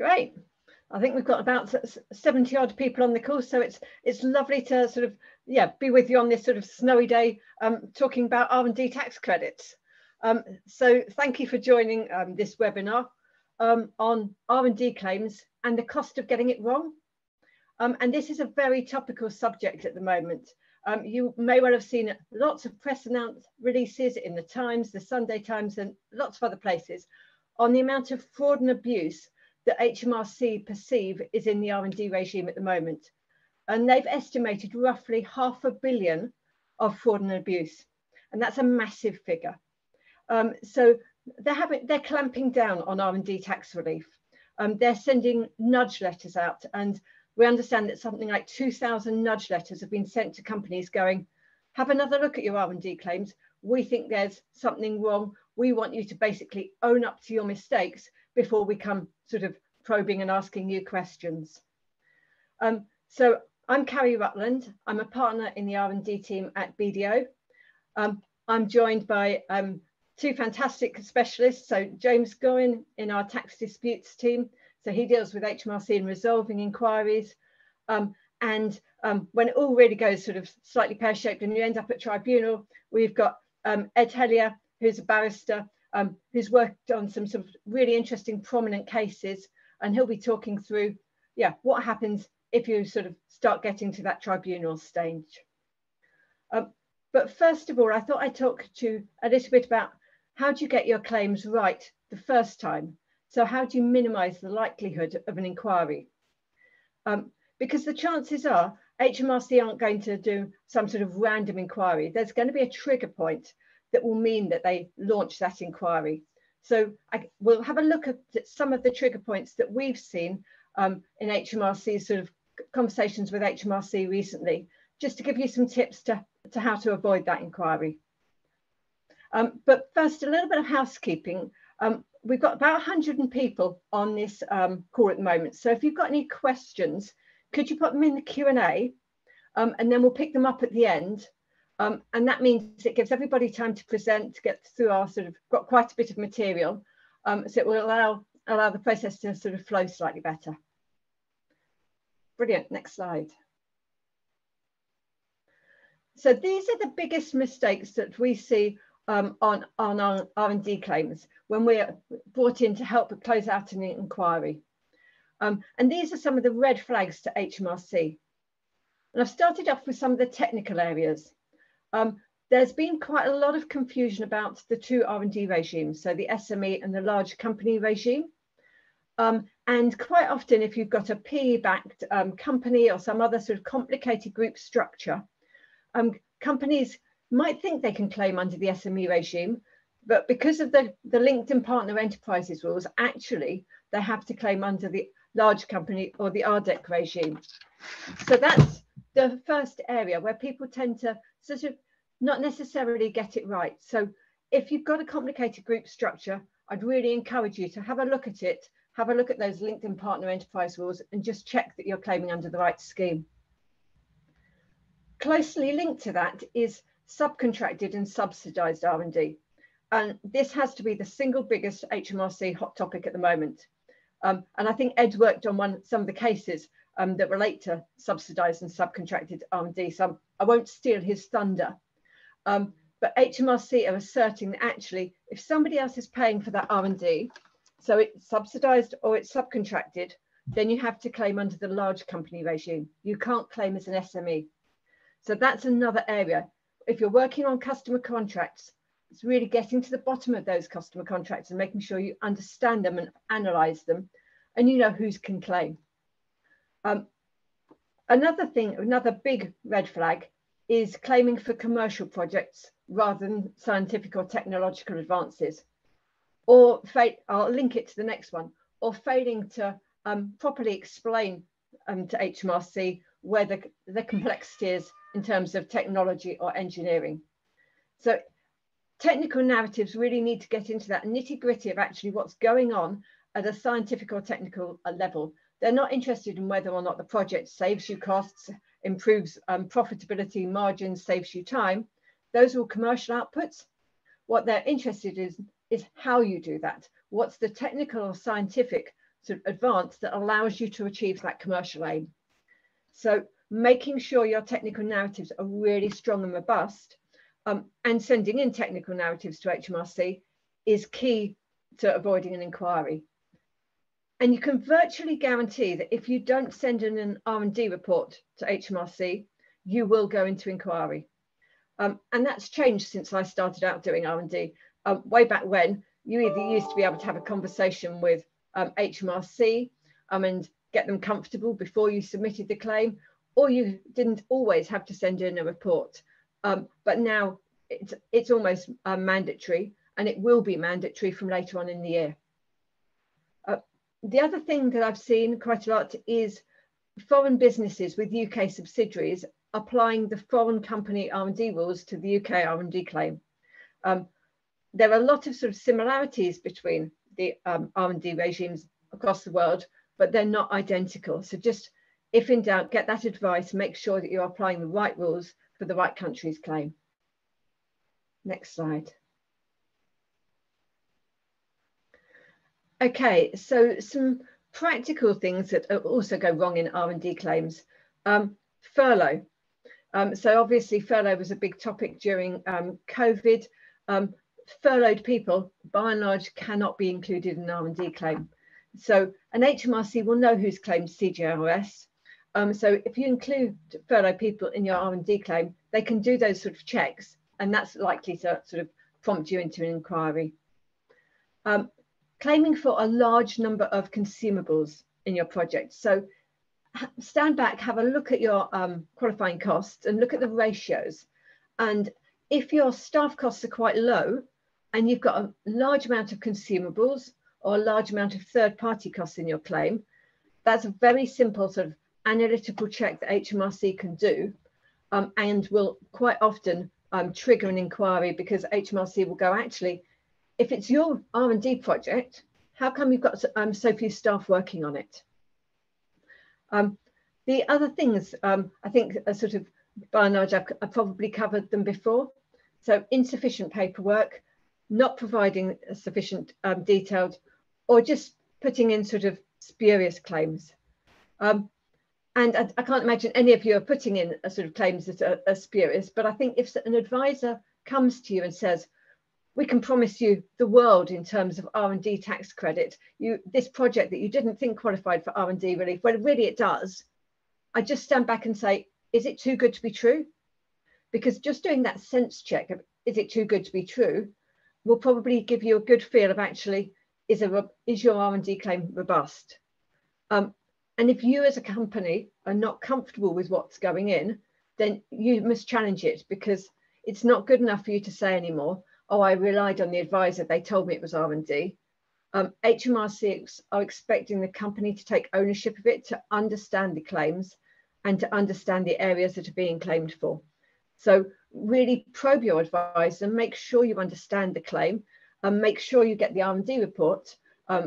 Great. I think we've got about 70 odd people on the call, so it's lovely to sort of, yeah, be with you on this sort of snowy day talking about R&D tax credits. So thank you for joining this webinar on R&D claims and the cost of getting it wrong. And this is a very topical subject at the moment. You may well have seen lots of press releases in the Times, the Sunday Times, and lots of other places on the amount of fraud and abuse that HMRC perceive is in the R&D regime at the moment. And they've estimated roughly $500 million of fraud and abuse. And that's a massive figure. So they're clamping down on R&D tax relief. They're sending nudge letters out, and we understand that something like 2,000 nudge letters have been sent to companies going, have another look at your R&D claims. We think there's something wrong. We want you to basically own up to your mistakes before we come sort of probing and asking you questions. So I'm Carrie Rutland. I'm a partner in the R&D team at BDO. I'm joined by two fantastic specialists. So James Gorin in our tax disputes team. So he deals with HMRC and resolving inquiries. When it all really goes sort of slightly pear-shaped and you end up at tribunal, we've got Ed Hellier, who's a barrister, who's worked on some sort of really interesting prominent cases, and he'll be talking through, yeah, what happens if you sort of start getting to that tribunal stage. But first of all, I thought I'd talk to you a little bit about how do you get your claims right the first time? So how do you minimise the likelihood of an inquiry? Because the chances are HMRC aren't going to do some sort of random inquiry. There's going to be a trigger point that will mean that they launch that inquiry. So we'll have a look at some of the trigger points that we've seen in HMRC sort of conversations with HMRC recently, just to give you some tips to how to avoid that inquiry. But first, a little bit of housekeeping. We've got about 100 people on this call at the moment. So if you've got any questions, could you put them in the Q&A and then we'll pick them up at the end. And that means it gives everybody time to present, to get through our sort of, got quite a bit of material. So it will allow the process to sort of flow slightly better. Brilliant, next slide. So these are the biggest mistakes that we see on our R&D claims when we're brought in to help close out an inquiry. And these are some of the red flags to HMRC. And I've started off with some of the technical areas. There's been quite a lot of confusion about the two R&D regimes, so the SME and the large company regime. And quite often, if you've got a PE-backed company or some other sort of complicated group structure, companies might think they can claim under the SME regime, but because of the LinkedIn Partner Enterprises rules, actually, they have to claim under the large company or the RDEC regime. So that's the first area where people tend to sort of not necessarily get it right. So if you've got a complicated group structure, I'd really encourage you to have a look at it, have a look at those LinkedIn Partner Enterprise rules and just check that you're claiming under the right scheme. Closely linked to that is subcontracted and subsidised R&D. And this has to be the single biggest HMRC hot topic at the moment. And I think Ed worked on some of the cases that relate to subsidised and subcontracted R&D, so I won't steal his thunder. But HMRC are asserting that actually, if somebody else is paying for that R&D, so it's subsidised or it's subcontracted, then you have to claim under the large company regime. You can't claim as an SME. So that's another area. If you're working on customer contracts, it's really getting to the bottom of those customer contracts and making sure you understand them and analyse them, and you know who can claim. Another big red flag is claiming for commercial projects rather than scientific or technological advances. Or I'll link it to the next one, or failing to properly explain to HMRC where the complexity is in terms of technology or engineering. So technical narratives really need to get into that nitty-gritty of actually what's going on at a scientific or technical level. They're not interested in whether or not the project saves you costs, improves profitability, margins, saves you time. Those are all commercial outputs. What they're interested in is how you do that. What's the technical or scientific sort of advanced that allows you to achieve that commercial aim. So making sure your technical narratives are really strong and robust, and sending in technical narratives to HMRC is key to avoiding an inquiry. And you can virtually guarantee that if you don't send in an R&D report to HMRC, you will go into inquiry. And that's changed since I started out doing R&D. Way back when, you either used to be able to have a conversation with HMRC and get them comfortable before you submitted the claim, or you didn't always have to send in a report. But now it's almost mandatory, and it will be mandatory from later on in the year. The other thing that I've seen quite a lot is foreign businesses with UK subsidiaries applying the foreign company R&D rules to the UK R&D claim. There are a lot of sort of similarities between the R&D regimes across the world, but they're not identical. So just if in doubt, get that advice, make sure that you're applying the right rules for the right country's claim. Next slide. Okay, so some practical things that also go wrong in R&D claims. Furlough. So obviously furlough was a big topic during COVID. Furloughed people, by and large, cannot be included in an R&D claim. So an HMRC will know who's claimed CJRS. So if you include furloughed people in your R&D claim, they can do those sort of checks, and that's likely to sort of prompt you into an inquiry. Claiming for a large number of consumables in your project. So stand back, have a look at your qualifying costs and look at the ratios. And if your staff costs are quite low and you've got a large amount of consumables or a large amount of third party costs in your claim, that's a very simple sort of analytical check that HMRC can do and will quite often trigger an inquiry, because HMRC will go, actually, if it's your R&D project, how come you've got so few staff working on it? The other things, I think, are sort of, by and large, I've probably covered them before. So insufficient paperwork, not providing sufficient detailed, or just putting in sort of spurious claims. And I can't imagine any of you are putting in a sort of claims that are spurious, but I think if an advisor comes to you and says, we can promise you the world in terms of R&D tax credit. This project that you didn't think qualified for R&D relief, well, really it does. I just stand back and say, is it too good to be true? Because just doing that sense check of, is it too good to be true, will probably give you a good feel of, actually, is your R&D claim robust? And if you as a company are not comfortable with what's going in, then you must challenge it, because it's not good enough for you to say anymore, oh, I relied on the advisor, they told me it was R&D. HMRC are expecting the company to take ownership of it, to understand the claims and to understand the areas that are being claimed for. So really probe your advisor, make sure you understand the claim, and make sure you get the R&D report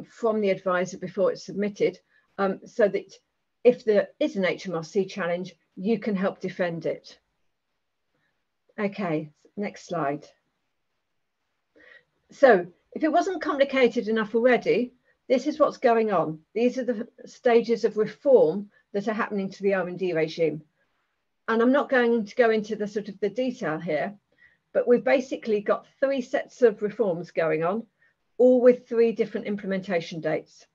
from the advisor before it's submitted, so that if there is an HMRC challenge, you can help defend it. Okay, next slide. So if it wasn't complicated enough already, this is what's going on. These are the stages of reform that are happening to the R&D regime. And I'm not going to go into the sort of the detail here, but we've basically got three sets of reforms going on, all with three different implementation dates.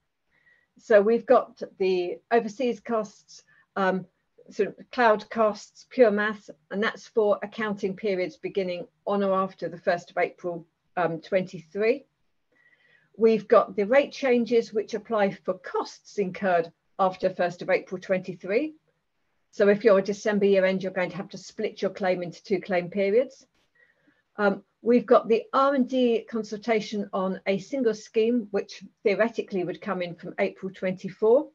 So we've got the overseas costs, sort of cloud costs, pure maths, and that's for accounting periods beginning on or after the 1st of April 23. We've got the rate changes which apply for costs incurred after 1st of April 23. So if you're a December year end, you're going to have to split your claim into two claim periods. We've got the R&D consultation on a single scheme, which theoretically would come in from April 24.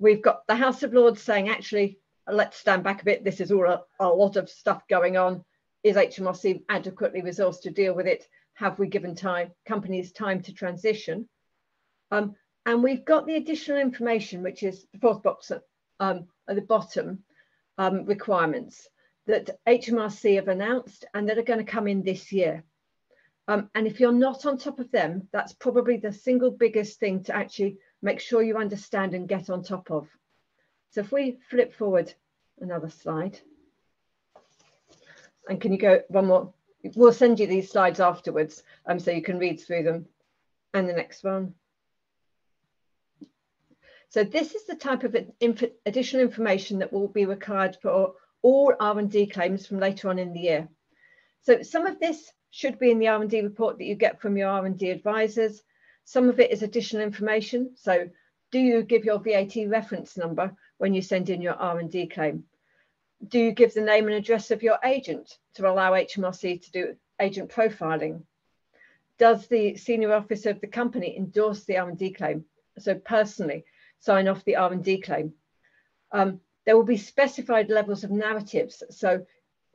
We've got the House of Lords saying, actually, let's stand back a bit. This is all a lot of stuff going on. Is HMRC adequately resourced to deal with it? Have we given time, companies time to transition? And we've got the additional information, which is the fourth box at the bottom, requirements that HMRC have announced and that are going to come in this year. And if you're not on top of them, that's probably the single biggest thing to actually make sure you understand and get on top of. So if we flip forward another slide, and can you go one more? We'll send you these slides afterwards so you can read through them. And the next one. So this is the type of additional information that will be required for all R&D claims from later on in the year. So some of this should be in the R&D report that you get from your R&D advisors. Some of it is additional information. So do you give your VAT reference number when you send in your R&D claim? Do you give the name and address of your agent to allow HMRC to do agent profiling? Does the senior officer of the company endorse the R&D claim? So personally sign off the R&D claim. There will be specified levels of narratives. So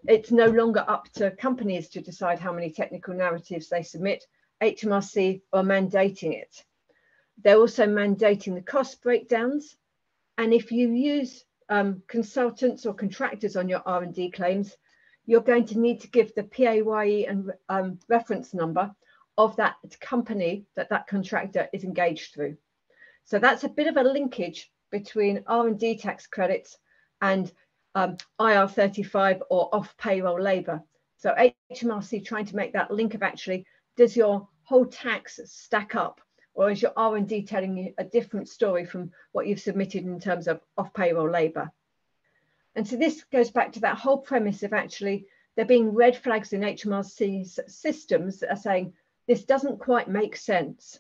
it's no longer up to companies to decide how many technical narratives they submit. HMRC are mandating it. They're also mandating the cost breakdowns. And if you use consultants or contractors on your R&D claims, you're going to need to give the PAYE and reference number of that company that that contractor is engaged through. So that's a bit of a linkage between R&D tax credits and IR35 or off-payroll labour. So HMRC trying to make that link of actually, does your whole tax stack up? Or is your R&D telling you a different story from what you've submitted in terms of off-payroll labour? And so this goes back to that whole premise of actually there being red flags in HMRC's systems that are saying, this doesn't quite make sense.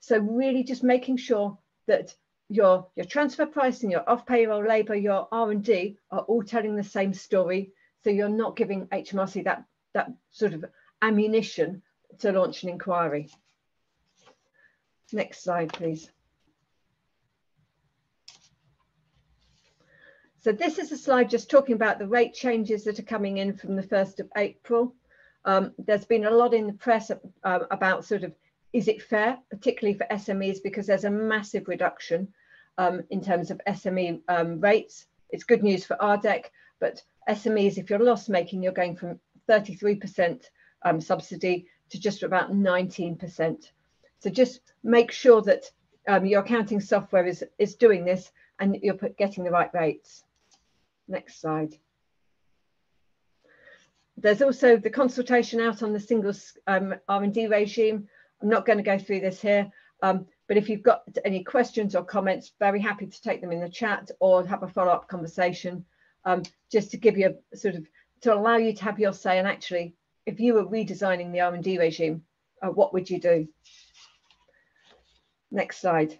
So really just making sure that your transfer pricing, your off-payroll labour, your R&D are all telling the same story. So you're not giving HMRC that sort of ammunition to launch an inquiry. Next slide, please. So this is a slide just talking about the rate changes that are coming in from the 1st of April. There's been a lot in the press about sort of, is it fair, particularly for SMEs, because there's a massive reduction in terms of SME rates. It's good news for RDEC, but SMEs, if you're loss making, you're going from 33% subsidy to just about 19%. So just make sure that your accounting software is doing this and you're getting the right rates. Next slide. There's also the consultation out on the single R&D regime. I'm not going to go through this here, but if you've got any questions or comments, very happy to take them in the chat or have a follow-up conversation just to give you a sort of, to allow you to have your say. And actually, if you were redesigning the R&D regime, what would you do? Next slide.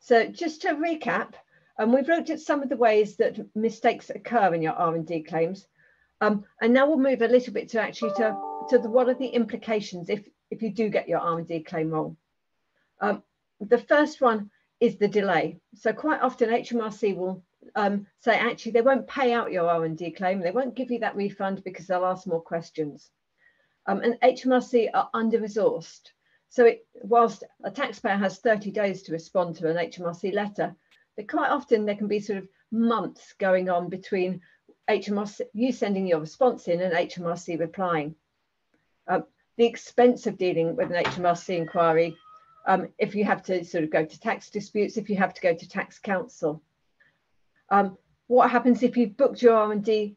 So just to recap, we've looked at some of the ways that mistakes occur in your R&D claims. And now we'll move a little bit to actually to what are the implications if you do get your R&D claim wrong. The first one is the delay. So quite often HMRC will say actually they won't pay out your R&D claim, they won't give you that refund because they'll ask more questions. And HMRC are under-resourced. So whilst a taxpayer has 30 days to respond to an HMRC letter, but quite often there can be sort of months going on between HMRC, you sending your response in and HMRC replying. The expense of dealing with an HMRC inquiry, if you have to sort of go to tax disputes, if you have to go to tax counsel. What happens if you've booked your R&D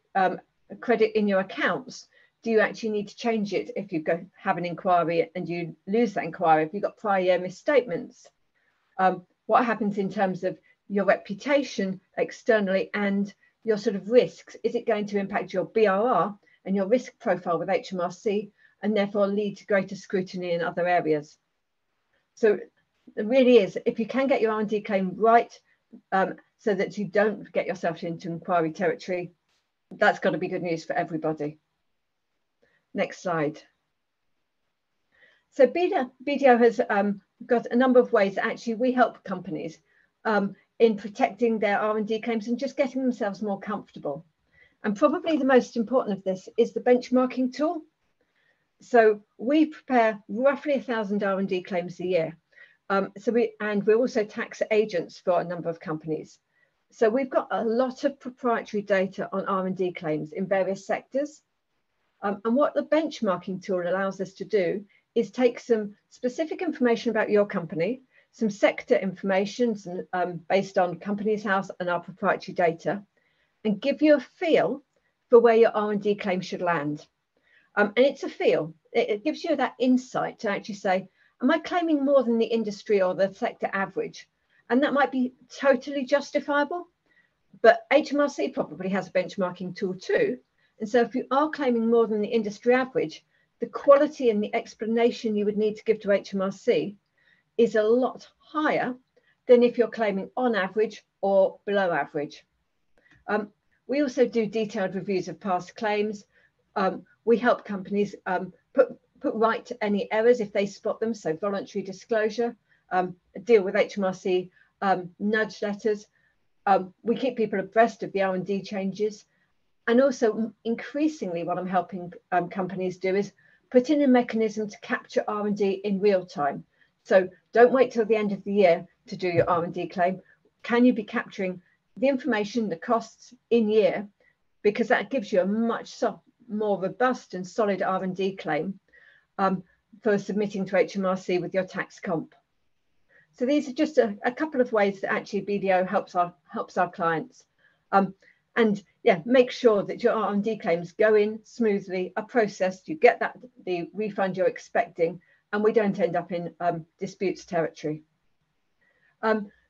credit in your accounts? Do you actually need to change it if you go have an inquiry and you lose that inquiry? If you've got prior year misstatements? What happens in terms of your reputation externally and your sort of risks? Is it going to impact your BRR and your risk profile with HMRC and therefore lead to greater scrutiny in other areas? So it really is, if you can get your R&D claim right so that you don't get yourself into inquiry territory, that's got to be good news for everybody. Next slide. So BDO has got a number of ways that actually we help companies in protecting their R&D claims and just getting themselves more comfortable. And probably the most important of this is the benchmarking tool. So we prepare roughly 1,000 R&D claims a year. We're also tax agents for a number of companies. So we've got a lot of proprietary data on R&D claims in various sectors. And what the benchmarking tool allows us to do is take some specific information about your company, some sector information based on Companies House and our proprietary data, and give you a feel for where your R&D claim should land. And it's a feel. It gives you that insight to actually say, am I claiming more than the industry or the sector average? And that might be totally justifiable, but HMRC probably has a benchmarking tool too. And so if you are claiming more than the industry average, the quality and the explanation you would need to give to HMRC is a lot higher than if you're claiming on average or below average. We also do detailed reviews of past claims. We help companies put right to any errors if they spot them, so voluntary disclosure, deal with HMRC nudge letters. We keep people abreast of the R&D changes. And also, increasingly, what I'm helping companies do is put in a mechanism to capture R&D in real time. So don't wait till the end of the year to do your R&D claim. Can you be capturing the information, the costs in year? Because that gives you a much more robust and solid R&D claim for submitting to HMRC with your tax comp. So these are just a couple of ways that actually BDO helps our clients. And yeah, make sure that your R&D claims go in smoothly, are processed, you get the refund you're expecting, and we don't end up in disputes territory.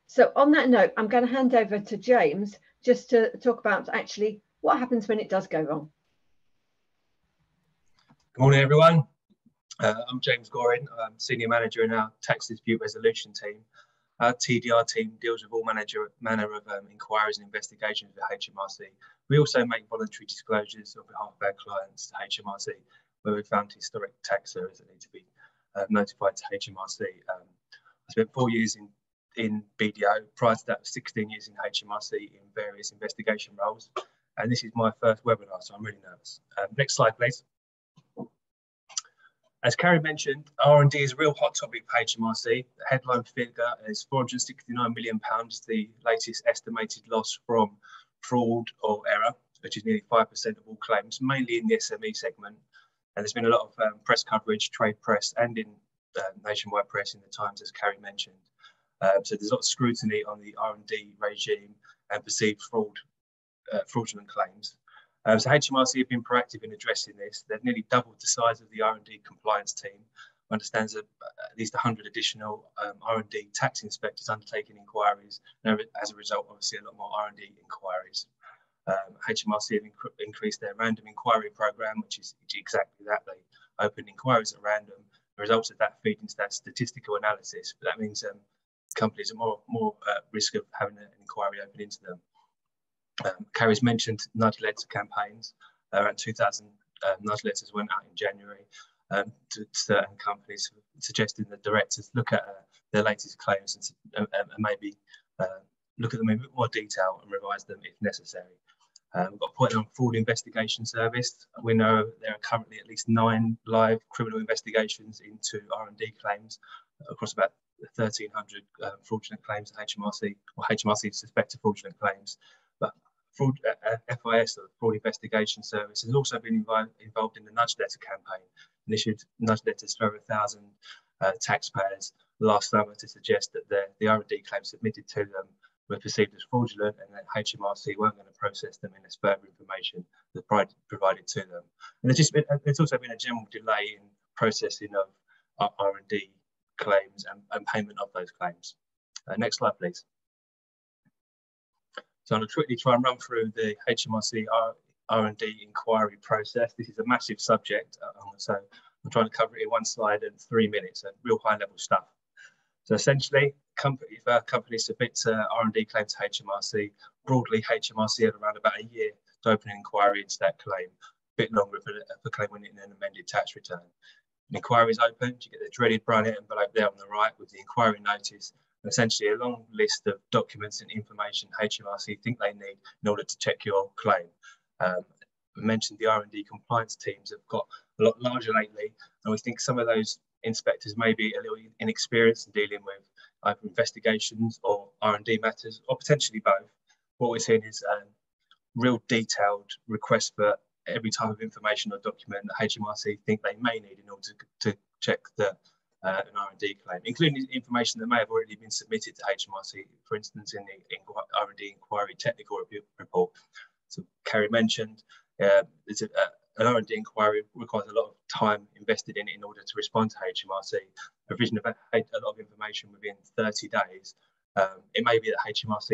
So on that note, I'm going to hand over to James just to talk about actually what happens when it does go wrong. Good morning, everyone. I'm James Gorin. I'm Senior Manager in our Tax Dispute Resolution team. Our TDR team deals with all manner of inquiries and investigations with HMRC. We also make voluntary disclosures on behalf of our clients to HMRC, where we found historic tax errors that need to be notified to HMRC. I spent 4 years in BDO. Prior to that, 16 years in HMRC in various investigation roles. And this is my first webinar, so I'm really nervous. Next slide, please. As Carrie mentioned, R&D is a real hot topic for HMRC. The headline figure is £469 million, the latest estimated loss from fraud or error, which is nearly 5% of all claims, mainly in the SME segment. And there's been a lot of press coverage, trade press, and in nationwide press in the Times, as Carrie mentioned. So there's a lot of scrutiny on the R&D regime and perceived fraudulent claims. So HMRC have been proactive in addressing this. They've nearly doubled the size of the R&D compliance team, who understands that at least 100 additional R&D tax inspectors undertaking inquiries, and as a result, obviously, a lot more R&D inquiries. HMRC have increased their random inquiry programme, which is exactly that. They open inquiries at random. The results of that feed into that statistical analysis, but that means companies are more at risk of having an inquiry open into them. Carrie's mentioned nudge letter campaigns. Around 2,000 nudge letters went out in January to certain companies, suggesting that directors look at their latest claims and maybe look at them in a bit more detail and revise them if necessary. We've got a point on fraud investigation service. We know there are currently at least 9 live criminal investigations into R&D claims across about 1,300 fraudulent claims at HMRC, or HMRC suspected fraudulent claims. But fraud, FIS, or Fraud Investigation Service, has also been involved in the nudge letter campaign and issued nudge letters to over 1,000 taxpayers last summer to suggest that the R&D claims submitted to them were perceived as fraudulent and that HMRC weren't going to process them unless further information was provided to them. And there's also been a general delay in processing of R&D claims and payment of those claims. Next slide, please. So I'm going to quickly try and run through the HMRC R&D inquiry process. This is a massive subject, so I'm trying to cover it in one slide in 3 minutes, so real high-level stuff. So essentially, if a company submits R&D claim to HMRC, broadly HMRC have around about a year to open an inquiry into that claim, a bit longer if a claim went in an amended tax return. An inquiry is opened, you get the dreaded brown envelope there on the right with the inquiry notice, essentially a long list of documents and information HMRC think they need in order to check your claim. I mentioned the R&D compliance teams have got a lot larger lately, and we think some of those inspectors may be a little inexperienced in dealing with either investigations or R&D matters, or potentially both. What we're seeing is real detailed requests for every type of information or document that HMRC think they may need in order to check that an R&D claim, including information that may have already been submitted to HMRC, for instance, in the R&D Inquiry Technical Review Report. So Carrie mentioned, it's an R&D inquiry requires a lot of time invested in it in order to respond to HMRC. Provision of a lot of information within 30 days. It may be that HMRC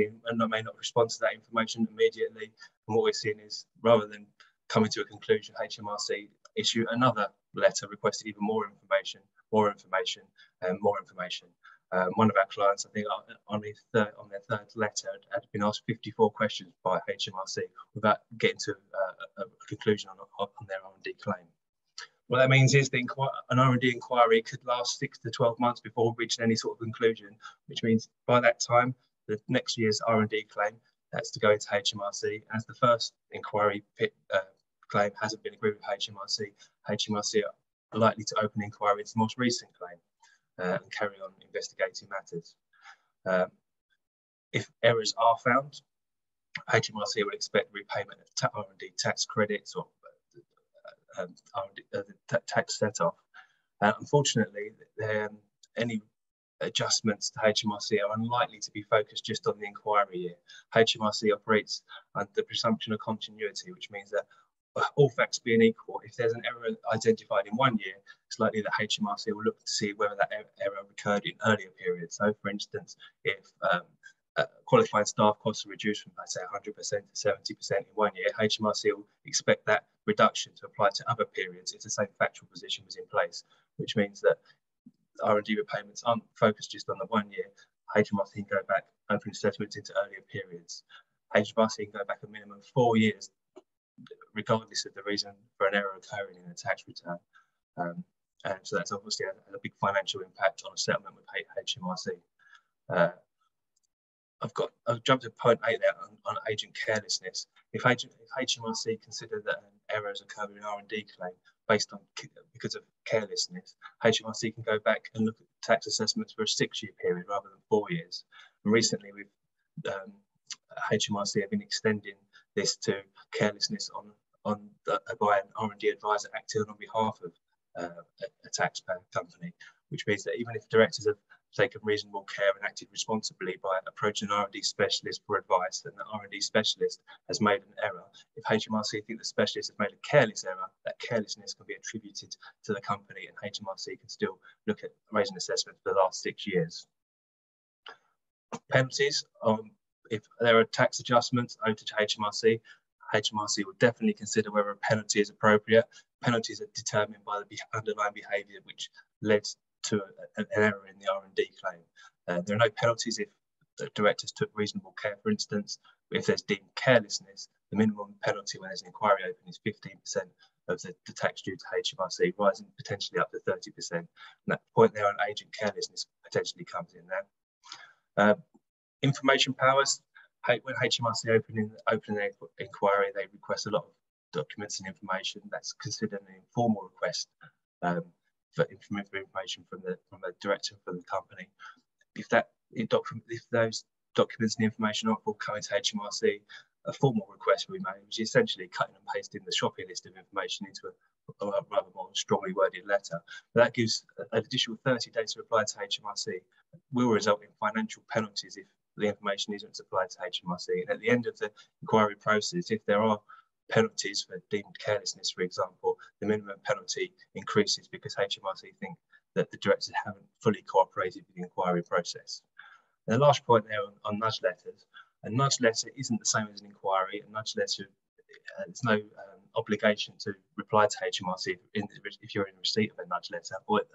may not respond to that information immediately. And what we're seeing is, rather than coming to a conclusion, HMRC issue another letter requesting even more information. One of our clients, I think on their third letter, had been asked 54 questions by HMRC without getting to a conclusion on their R&D claim. What that means is that an R&D inquiry could last 6 to 12 months before reaching any sort of conclusion, which means by that time, the next year's R&D claim, that's to go into HMRC. As the first inquiry claim hasn't been agreed with HMRC, HMRC are likely to open inquiry into the most recent claim and carry on investigating matters. If errors are found, HMRC will expect repayment of R&D tax credits or tax set-off. Unfortunately, any adjustments to HMRC are unlikely to be focused just on the inquiry year. HMRC operates under the presumption of continuity, which means that all facts being equal, if there's an error identified in one year, it's likely that HMRC will look to see whether that error occurred in earlier periods. So, for instance, if qualified staff costs are reduced from, let's say, 100% to 70% in one year, HMRC will expect that reduction to apply to other periods if the same factual position was in place, which means that R&D repayments aren't focused just on the one year. HMRC can go back opening settlements into earlier periods. HMRC can go back a minimum of 4 years regardless of the reason for an error occurring in a tax return. And so that's obviously a big financial impact on a settlement with HMRC. I've jumped to point 8 there on agent carelessness. If HMRC consider that an error has occurred in an R&D claim based on because of carelessness, HMRC can go back and look at tax assessments for a 6-year period rather than 4 years. And recently, we've HMRC have been extending this to carelessness by an R&D advisor acting on behalf of a taxpayer company, which means that even if directors have taken reasonable care and acted responsibly by approaching an R&D specialist for advice, and the R&D specialist has made an error, if HMRC think the specialist has made a careless error, that carelessness can be attributed to the company and HMRC can still look at raising assessment for the last 6 years. Penalties, if there are tax adjustments owed to HMRC, HMRC will definitely consider whether a penalty is appropriate. Penalties are determined by the underlying behaviour which led to an error in the R&D claim. There are no penalties if the directors took reasonable care, for instance. If there's deemed carelessness, the minimum penalty when there's an inquiry open is 15% of the tax due to HMRC, rising potentially up to 30%. And that point there on agent carelessness potentially comes in there. Information powers. When HMRC open an inquiry, they request a lot of documents and information. That's considered an informal request for information from the director from the company. If those documents and information aren't forthcoming to HMRC, a formal request will be made, which is essentially cutting and pasting the shopping list of information into a rather more strongly worded letter. But that gives an additional 30 days to reply to HMRC. It will result in financial penalties if the information isn't supplied to HMRC. And at the end of the inquiry process, if there are penalties for deemed carelessness, for example, the minimum penalty increases because HMRC think that the directors haven't fully cooperated with the inquiry process. And the last point there on nudge letters, a nudge letter isn't the same as an inquiry. A nudge letter, there's no obligation to reply to HMRC if you're in receipt of a nudge letter, but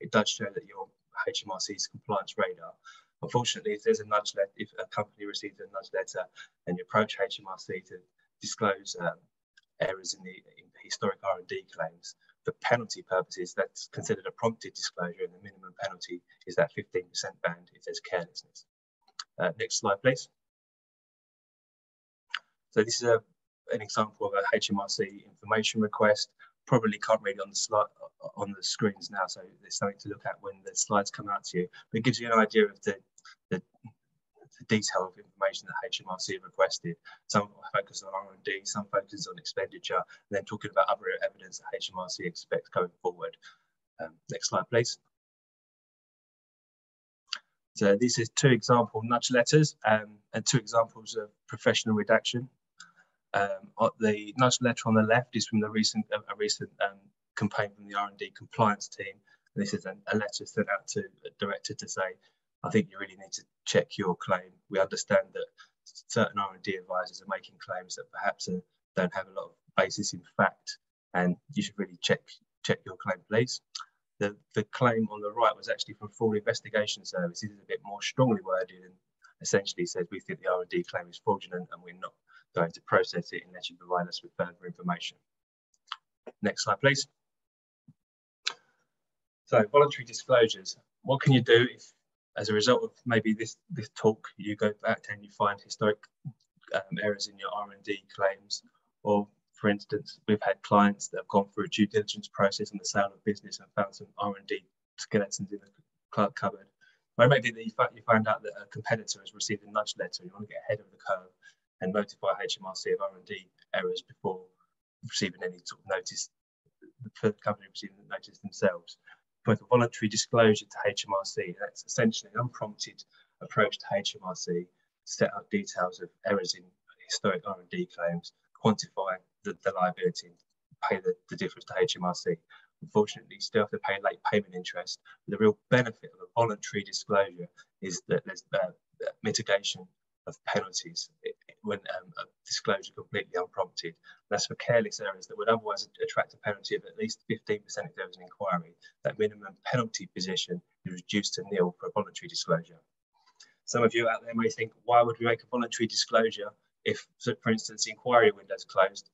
it does show that you're HMRC's compliance radar. Unfortunately, if there's a nudge letter, if a company receives a nudge letter and you approach HMRC to disclose errors in the historic R&D claims, for penalty purposes, that's considered a prompted disclosure, and the minimum penalty is that 15% band if there's carelessness. Next slide, please. So this is an example of a HMRC information request. Probably can't read it on the slide on the screens now, so there's something to look at when the slides come out to you. But it gives you an idea of the detail of information that HMRC have requested. Some focus on R&D, some focus on expenditure, and then talking about other evidence that HMRC expects going forward. Next slide, please. So this is two example nudge letters and two examples of professional redaction. The nudge letter on the left is from the recent campaign from the R&D compliance team. And this is a letter sent out to a director to say, I think you really need to check your claim. We understand that certain R&D advisors are making claims that perhaps don't have a lot of basis in fact, and you should really check your claim, please. The claim on the right was actually from Fraud Investigation Service. This is a bit more strongly worded and essentially says we think the R&D claim is fraudulent and we're not going to process it unless you provide us with further information. Next slide, please. So voluntary disclosures. What can you do if, as a result of maybe this talk, you go back and you find historic errors in your R&D claims? Or, for instance, we've had clients that have gone through a due diligence process on the sale of business and found some R&D skeletons in the cupboard. Or maybe you find out that a competitor has received a nudge letter. You want to get ahead of the curve and notify HMRC of R&D errors before receiving any sort of notice, for the company receiving the notice themselves. With a voluntary disclosure to HMRC, that's essentially an unprompted approach to HMRC to set out details of errors in historic R&D claims, quantify the liability, pay the difference to HMRC. Unfortunately, you still have to pay late payment interest. But the real benefit of a voluntary disclosure is that there's mitigation of penalties when a disclosure completely unprompted. That's for careless errors that would otherwise attract a penalty of at least 15% if there was an inquiry. That minimum penalty position is reduced to nil for a voluntary disclosure. Some of you out there may think, why would we make a voluntary disclosure if, for instance, the inquiry window's closed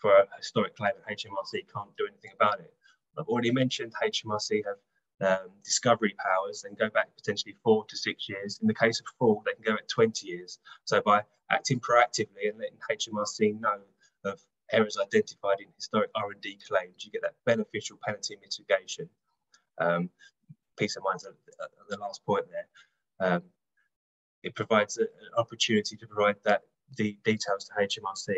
for a historic claim and HMRC can't do anything about it? I've already mentioned HMRC have discovery powers and go back potentially 4 to 6 years. In the case of fraud, they can go at 20 years. So by acting proactively and letting HMRC know of errors identified in historic R&D claims, you get that beneficial penalty mitigation. Peace of mind's the last point there. It provides an opportunity to provide the details to HMRC.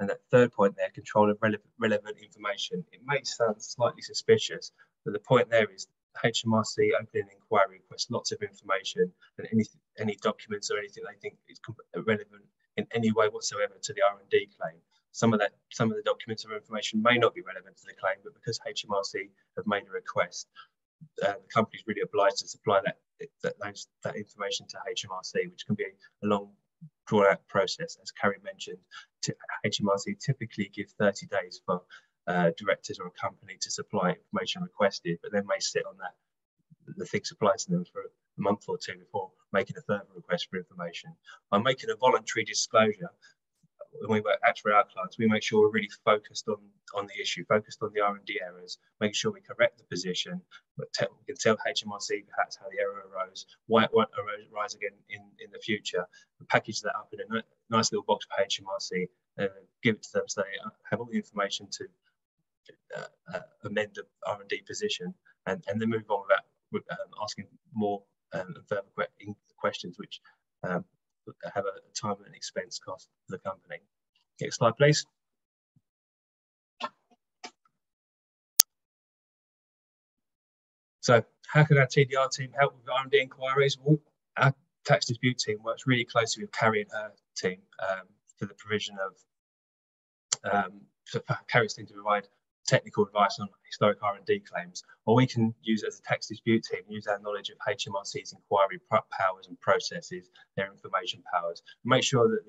And that third point there, control of relevant information. It may sound slightly suspicious, but the point there is HMRC opening an inquiry requests lots of information and any documents or anything they think is relevant in any way whatsoever to the R&D claim. Some of the documents or information may not be relevant to the claim, but because HMRC have made a request, the company is really obliged to supply that information to HMRC, which can be a long drawn-out process. As Carrie mentioned, HMRC typically gives 30 days for directors or a company to supply information requested, but they may sit on the thing supplied to them for a month or two before making a further request for information. By making a voluntary disclosure, when we act for our clients, we make sure we're really focused on the issue, focused on the R&D errors, making sure we correct the position, but we can tell HMRC perhaps how the error arose, why it won't arise again in the future, and package that up in a nice little box for HMRC, and give it to them so they have all the information to amend the R&D position and then move on without asking more further questions, which have a time and expense cost for the company. Next slide, please. So how can our TDR team help with R&D inquiries? Well, our tax dispute team works really closely with Carrie and her team for the provision of Carrie's team to provide technical advice on historic R&D claims, or we can use as a tax dispute team, use our knowledge of HMRC's inquiry powers and processes, their information powers, make sure that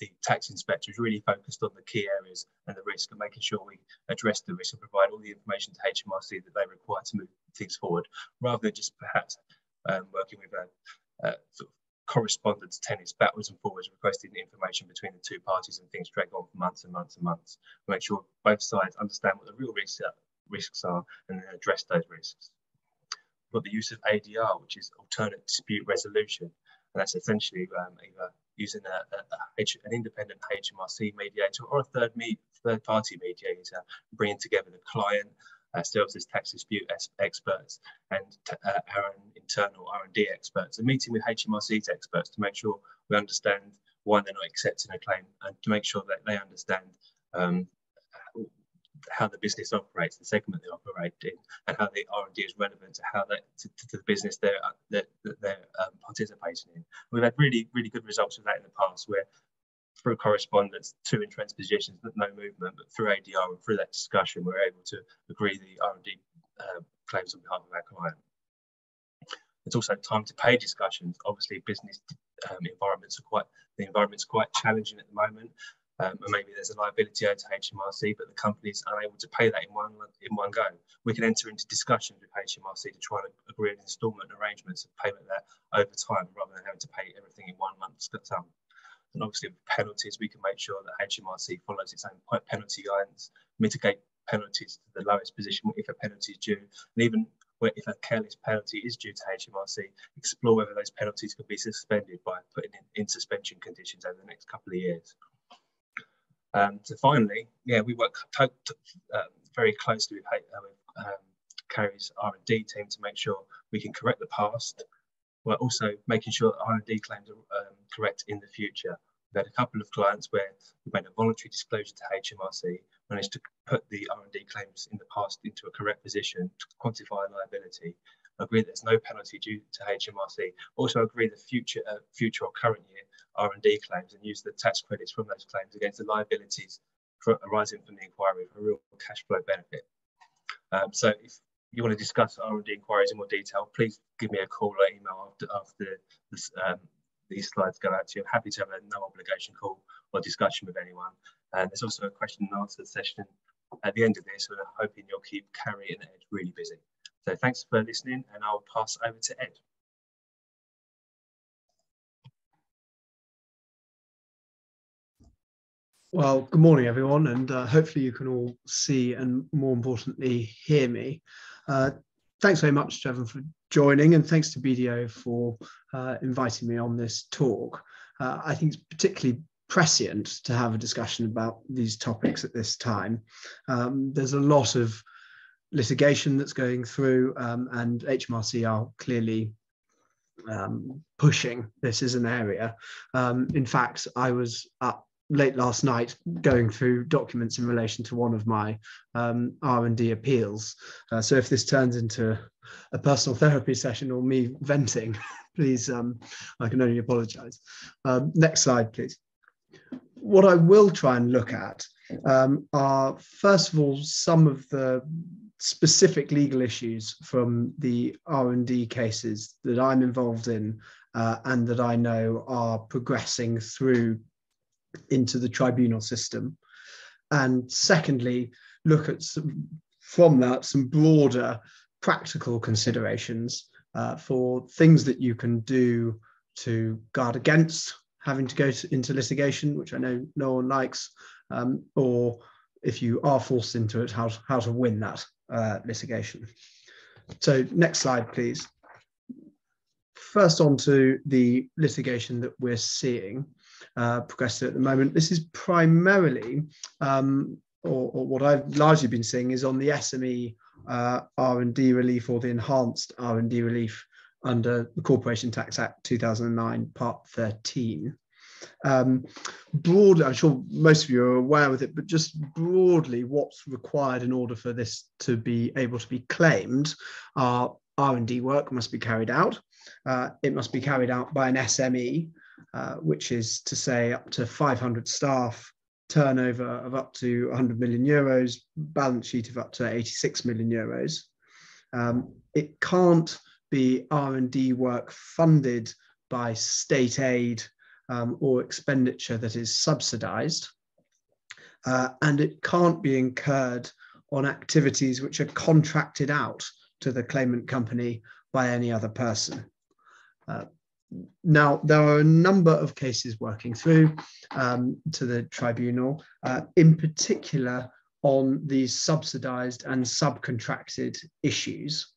the tax inspector is really focused on the key areas and the risk, and making sure we address the risk and provide all the information to HMRC that they require to move things forward, rather than just perhaps working with a sort of correspondence tennis backwards and forwards, requesting information between the two parties, and things drag on for months and months and months. Make sure both sides understand what the real risks are and then address those risks. But the use of ADR, which is alternate dispute resolution, and that's essentially either using an independent HMRC mediator or a third-party mediator, bringing together the client, ourselves as tax dispute experts, and our own internal R&D experts, and meeting with HMRC's experts to make sure we understand why they're not accepting a claim, and to make sure that they understand how the business operates, the segment they operate in, and how the R&D is relevant to how that to the business they're participating in. We've had really good results of that in the past, where through correspondence, two entrenched positions, no movement, but through ADR and through that discussion, we're able to agree the R&D claims on behalf of our client. It's also time to pay discussions. Obviously, business the environment's quite challenging at the moment. And maybe there's a liability owed to HMRC, but the company's unable to pay that in one go. We can enter into discussions with HMRC to try and agree on instalment arrangements of payment there over time, rather than having to pay everything in one month's sum. And obviously, with penalties, we can make sure that HMRC follows its own penalty guidance, mitigate penalties to the lowest position if a penalty is due, and even if a careless penalty is due to HMRC, explore whether those penalties could be suspended by putting in suspension conditions over the next couple of years. So finally, yeah, we work very closely with Carrie's R&D team to make sure we can correct the past. We're also making sure that R&D claims are correct in the future. We've had a couple of clients where we made a voluntary disclosure to HMRC, managed to put the R&D claims in the past into a correct position to quantify liability, agree there's no penalty due to HMRC, also agree the future or current year R&D claims and use the tax credits from those claims against the liabilities arising from the inquiry for a real cash flow benefit. So if you want to discuss R&D inquiries in more detail, please give me a call or email after this, these slides go out to you. I'm happy to have a no obligation call or discussion with anyone. And there's also a question and answer session at the end of this, and I'm hoping you'll keep Carrie and Ed really busy. So thanks for listening, and I'll pass over to Ed. Well, good morning, everyone, and hopefully you can all see and, more importantly, hear me. Thanks very much, Trevor, for joining, and thanks to BDO for inviting me on this talk. I think it's particularly prescient to have a discussion about these topics at this time. There's a lot of litigation that's going through, and HMRC are clearly pushing this as an area. In fact, I was up late last night going through documents in relation to one of my R&D appeals. So if this turns into a personal therapy session or me venting, please, I can only apologise. Next slide, please. What I will try and look at are, first of all, some of the specific legal issues from the R&D cases that I'm involved in and that I know are progressing through into the tribunal system, and secondly look at some broader practical considerations for things that you can do to guard against having to go into litigation, which I know no one likes, or if you are forced into it, how to win that litigation. So next slide, please. First on to the litigation that we're seeing progress through at the moment. This is primarily, or what I've largely been seeing, is on the SME R&D relief or the enhanced R&D relief under the Corporation Tax Act 2009, Part 13. Broadly, I'm sure most of you are aware with it, but just broadly what's required in order for this to be able to be claimed are R&D work must be carried out. It must be carried out by an SME, which is to say up to 500 staff, turnover of up to 100 million euros, balance sheet of up to 86 million euros. It can't be R&D work funded by state aid or expenditure that is subsidised, and it can't be incurred on activities which are contracted out to the claimant company by any other person. Now, there are a number of cases working through to the tribunal, in particular on these subsidised and subcontracted issues.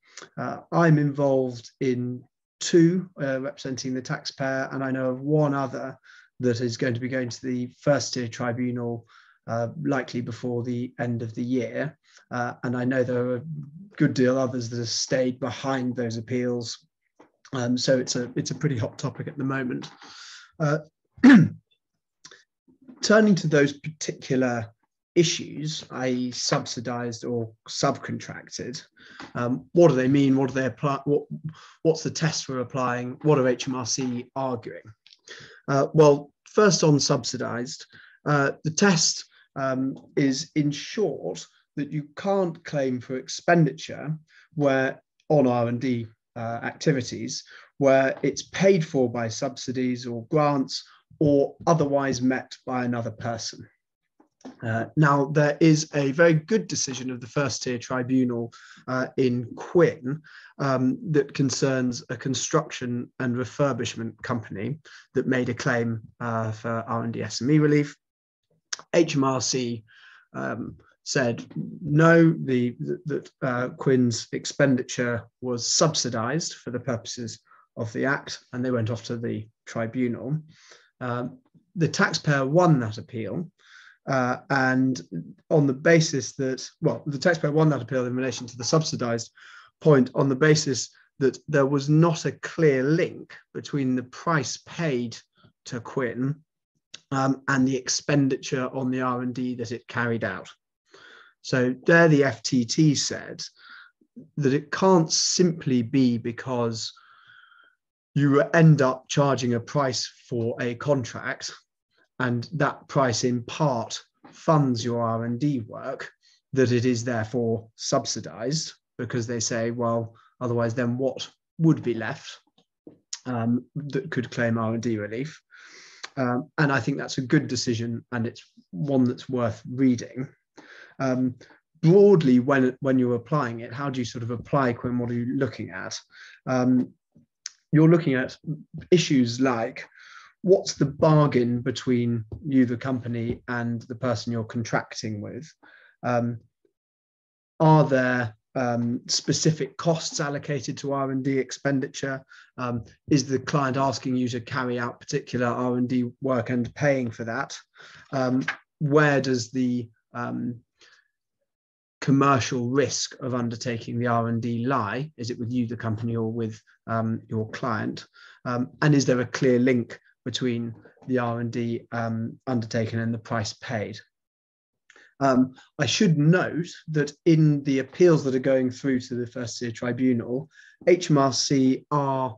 I'm involved in two representing the taxpayer, and I know of one other that is going to be going to the first tier tribunal likely before the end of the year. And I know there are a good deal others that have stayed behind those appeals. So it's a pretty hot topic at the moment. Turning to those particular issues, i.e. subsidized or subcontracted. What do they mean? What do they apply? What's the test we're applying? What are HMRC arguing? Well, first on subsidized, the test is, in short, that you can't claim for expenditure where on R&D activities where it's paid for by subsidies or grants or otherwise met by another person. Now, there is a very good decision of the first tier tribunal in Quinn that concerns a construction and refurbishment company that made a claim for R&D SME relief. HMRC said no, that Quinn's expenditure was subsidised for the purposes of the Act, and they went off to the tribunal. The taxpayer won that appeal. And on the basis that, well, the taxpayer won that appeal in relation to the subsidised point on the basis that there was not a clear link between the price paid to Quinn and the expenditure on the R&D that it carried out. So there the FTT said that it can't simply be because you end up charging a price for a contract and that price in part funds your R&D work, that it is therefore subsidised, because they say, well, otherwise then what would be left that could claim R&D relief? And I think that's a good decision, and it's one that's worth reading. Broadly, when you're applying it, how do you sort of apply Quinn? What are you looking at? You're looking at issues like, what's the bargain between you, the company, and the person you're contracting with? Are there specific costs allocated to R&D expenditure? Is the client asking you to carry out particular R&D work and paying for that? Where does the commercial risk of undertaking the R&D lie? Is it with you, the company, or with your client? And is there a clear link between the R&D undertaken and the price paid? I should note that in the appeals that are going through to the first tier tribunal, HMRC are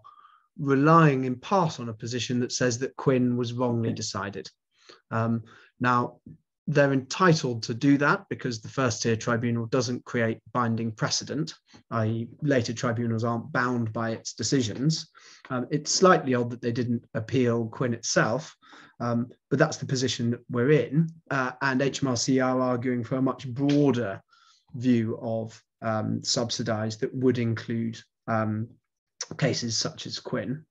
relying in part on a position that says that Quinn was wrongly decided. Now, they're entitled to do that because the first tier tribunal doesn't create binding precedent, i.e. later tribunals aren't bound by its decisions. It's slightly odd that they didn't appeal Quinn itself, but that's the position that we're in, and HMRC are arguing for a much broader view of subsidised that would include cases such as Quinn.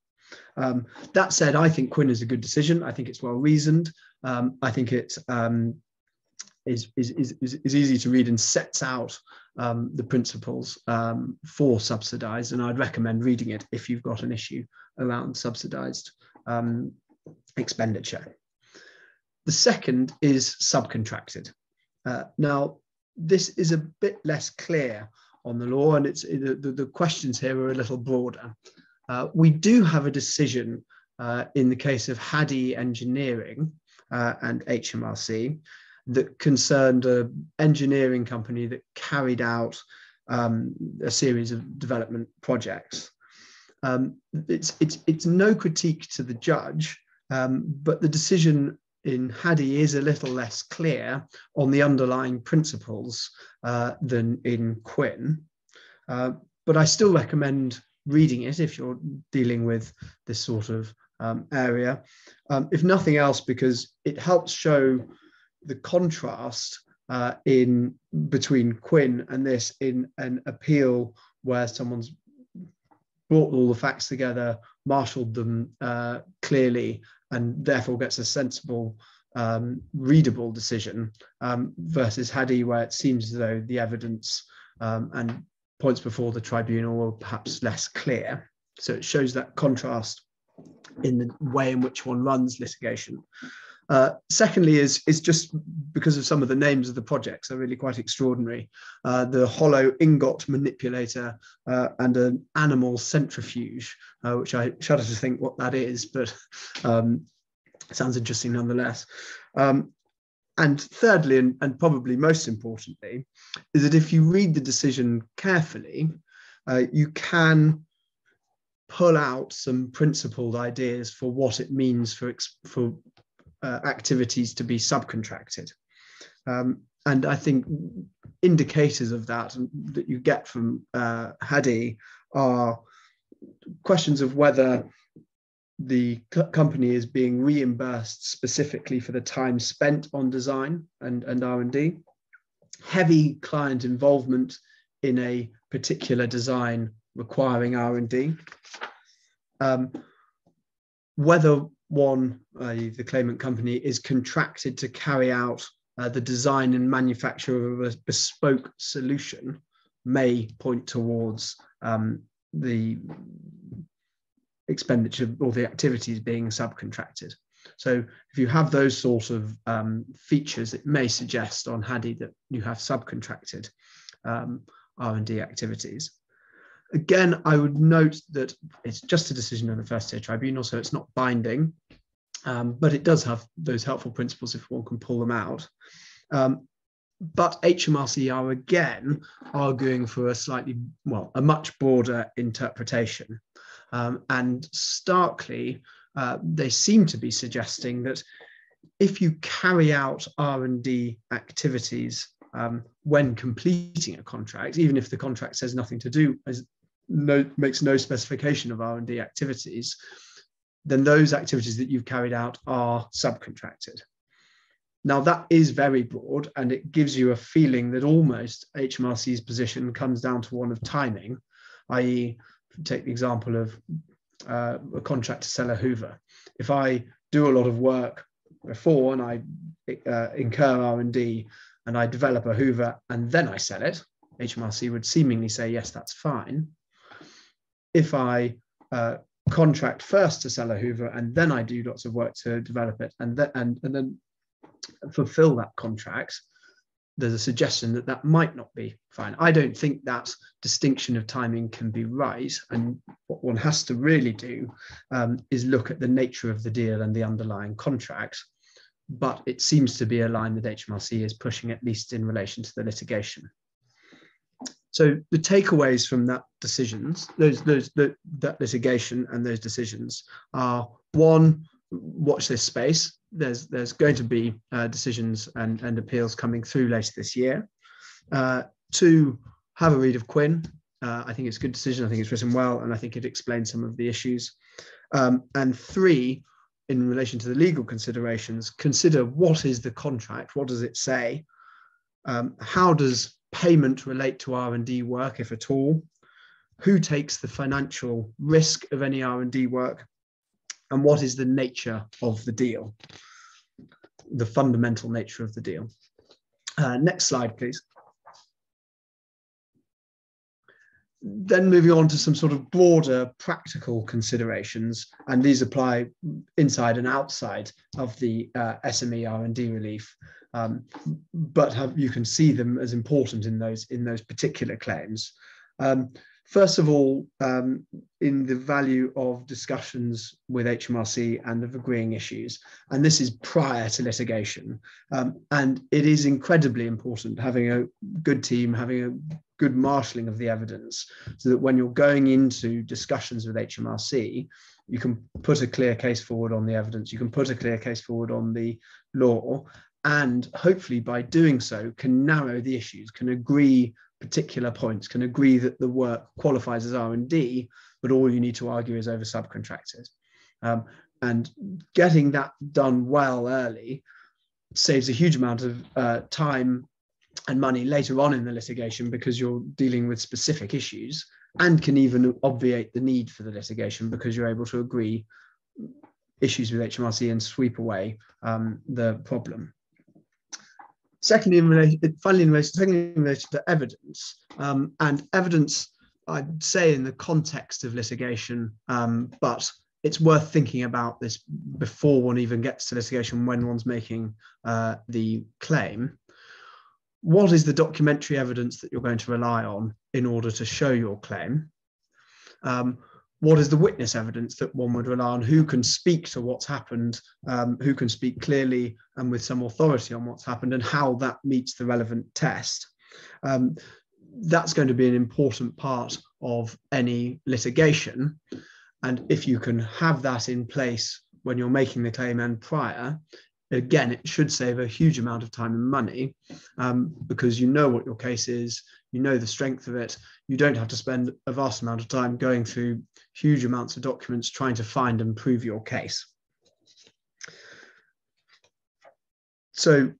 That said, I think Quinn is a good decision. I think it's well reasoned. I think it is easy to read and sets out the principles for subsidised, and I'd recommend reading it if you've got an issue around subsidised expenditure. The second is subcontracted. Now, this is a bit less clear on the law, and it's the questions here are a little broader. We do have a decision in the case of Hadee Engineering and HMRC that concerned an engineering company that carried out a series of development projects. It's no critique to the judge, but the decision in Hadee is a little less clear on the underlying principles than in Quinn. But I still recommend reading it if you're dealing with this sort of area, if nothing else, because it helps show the contrast in between Quinn and this in an appeal where someone's brought all the facts together, marshaled them clearly, and therefore gets a sensible, readable decision versus Hadee, where it seems as though the evidence and points before the tribunal were perhaps less clear. So it shows that contrast in the way in which one runs litigation. Secondly is just because of some of the names of the projects are really quite extraordinary. The hollow ingot manipulator and an animal centrifuge, which I shudder to think what that is, but sounds interesting nonetheless. And thirdly, and probably most importantly, is that if you read the decision carefully, you can pull out some principled ideas for what it means for activities to be subcontracted. And I think indicators of that you get from Hadee are questions of whether the company is being reimbursed specifically for the time spent on design and R&D, heavy client involvement in a particular design requiring R&D, whether one, the claimant company, is contracted to carry out the design and manufacture of a bespoke solution may point towards the expenditure or the activities being subcontracted. So if you have those sort of features, it may suggest on Hadee that you have subcontracted R&D activities. Again, I would note that it's just a decision of the first tier tribunal, so it's not binding, but it does have those helpful principles if one can pull them out. But HMRC are again arguing for a slightly, well, a much broader interpretation. And starkly, they seem to be suggesting that if you carry out R&D activities when completing a contract, even if the contract says nothing to do, makes no specification of R&D activities, then those activities that you've carried out are subcontracted. Now, that is very broad, and it gives you a feeling that almost HMRC's position comes down to one of timing, i.e., take the example of a contract to sell a Hoover. If I do a lot of work before and I incur R&D and I develop a Hoover and then I sell it, HMRC would seemingly say, yes, that's fine. If I contract first to sell a Hoover and then I do lots of work to develop it and then fulfill that contract, there's a suggestion that that might not be fine. I don't think that distinction of timing can be right. And what one has to really do is look at the nature of the deal and the underlying contract. But it seems to be a line that HMRC is pushing, at least in relation to the litigation. So the takeaways from that decisions, that litigation and those decisions are, one, watch this space. There's going to be decisions and appeals coming through later this year. Two, have a read of Quinn. I think it's a good decision. I think it's written well, and I think it explains some of the issues. And three, in relation to the legal considerations, consider what is the contract? What does it say? How does payment relate to R&D work, if at all? Who takes the financial risk of any R&D work? And what is the nature of the deal, the fundamental nature of the deal? Next slide, please. Then moving on to some sort of broader practical considerations, and these apply inside and outside of the SME R&D relief, but you can see them as important in those particular claims. First of all, in the value of discussions with HMRC and of agreeing issues, and this is prior to litigation, and it is incredibly important having a good team, having a good marshalling of the evidence, so that when you're going into discussions with HMRC, you can put a clear case forward on the evidence, you can put a clear case forward on the law, and hopefully by doing so can narrow the issues, can agree particular points, can agree that the work qualifies as R&D, but all you need to argue is over subcontractors. And getting that done well early saves a huge amount of time and money later on in the litigation, because you're dealing with specific issues, and can even obviate the need for the litigation because you're able to agree issues with HMRC and sweep away the problem. Secondly, in relation to evidence, and evidence, I'd say in the context of litigation, but it's worth thinking about this before one even gets to litigation when one's making the claim. What is the documentary evidence that you're going to rely on in order to show your claim? what is the witness evidence that one would rely on? Who can speak to what's happened? Who can speak clearly and with some authority on what's happened, and how that meets the relevant test? That's going to be an important part of any litigation. And if you can have that in place when you're making the claim and prior, again, it should save a huge amount of time and money, because you know what your case is, you know the strength of it, you don't have to spend a vast amount of time going through huge amounts of documents trying to find and prove your case. So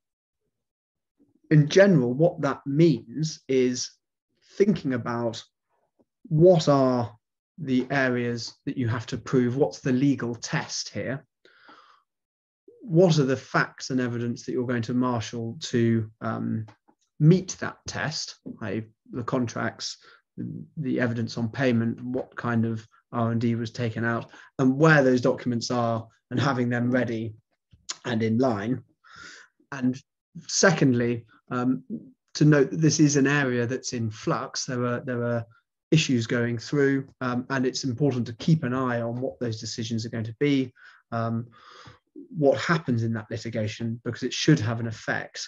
in general, what that means is thinking about what are the areas that you have to prove, what's the legal test here, what are the facts and evidence that you're going to marshal to meet that test, i.e. the contracts, the evidence on payment, what kind of R&D was taken out, and where those documents are, and having them ready and in line. And secondly, to note that this is an area that's in flux. There are issues going through, and it's important to keep an eye on what those decisions are going to be, what happens in that litigation, because it should have an effect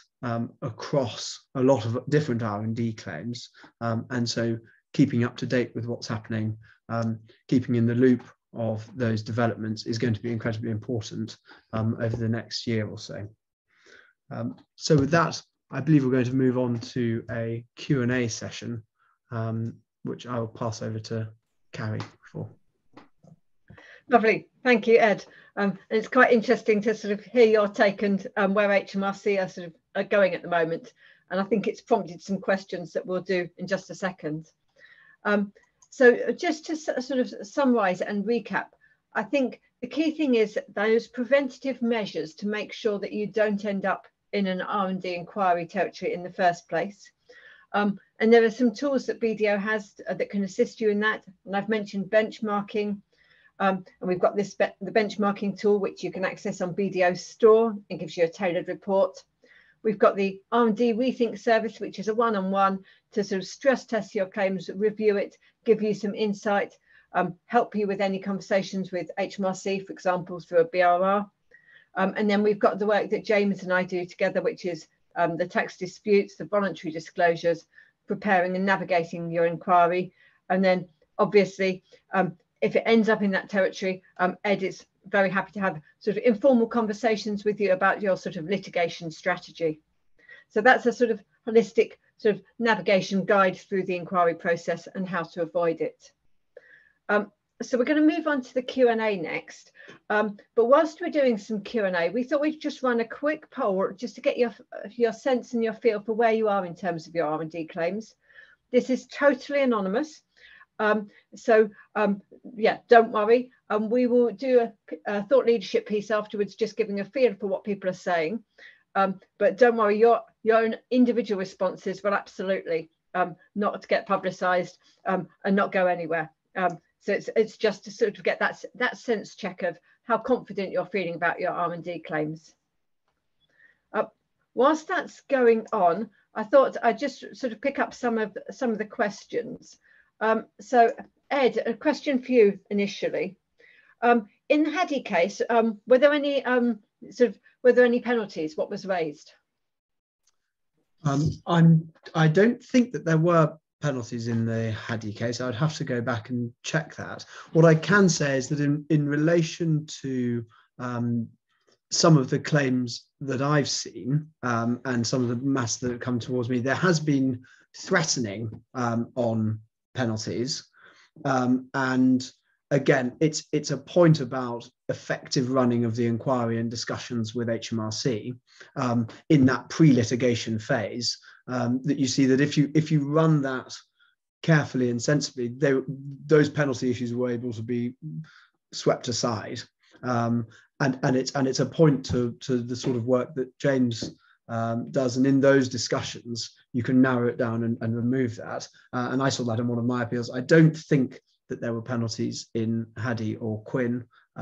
across a lot of different R&D claims. And so keeping up to date with what's happening, keeping in the loop of those developments is going to be incredibly important over the next year or so. So with that, I believe we're going to move on to a Q&A session, which I will pass over to Carrie for. Lovely. Thank you, Ed. It's quite interesting to sort of hear your take and where HMRC are sort of going at the moment. And I think it's prompted some questions that we'll do in just a second. So just to sort of summarise and recap, I think the key thing is those preventative measures to make sure that you don't end up in an R&D inquiry territory in the first place. And there are some tools that BDO has that can assist you in that. And I've mentioned benchmarking. And we've got this the benchmarking tool, which you can access on BDO's store and gives you a tailored report. We've got the R&D Rethink service, which is a one-on-one to sort of stress test your claims, review it, give you some insight, help you with any conversations with HMRC, for example, through a BRR. And then we've got the work that James and I do together, which is the tax disputes, the voluntary disclosures, preparing and navigating your inquiry. And then obviously, if it ends up in that territory, Ed is very happy to have sort of informal conversations with you about your sort of litigation strategy. So that's a sort of holistic sort of navigation guide through the inquiry process and how to avoid it. So we're going to move on to the Q&A next. But whilst we're doing some Q&A, we thought we'd just run a quick poll just to get your sense and your feel for where you are in terms of your R&D claims. This is totally anonymous. Yeah, don't worry. We will do a thought leadership piece afterwards, just giving a feel for what people are saying. But don't worry, your own individual responses will absolutely not get publicised and not go anywhere. So it's just to sort of get that sense check of how confident you're feeling about your R&D claims. Whilst that's going on, I thought I'd just sort of pick up some of the questions. So, Ed, a question for you initially. In the Hadee case, were there any penalties? What was raised? I don't think that there were penalties in the Hadee case. I'd have to go back and check that. What I can say is that in relation to some of the claims that I've seen and some of the matters that have come towards me, there has been threatening on penalties, and again, it's a point about effective running of the inquiry and discussions with HMRC in that pre-litigation phase. That you see that if you run that carefully and sensibly, those penalty issues were able to be swept aside, and it's a point to the sort of work that James does, and in those discussions you can narrow it down and remove that, and I saw that in one of my appeals. I don't think that there were penalties in Hadee or Quinn, but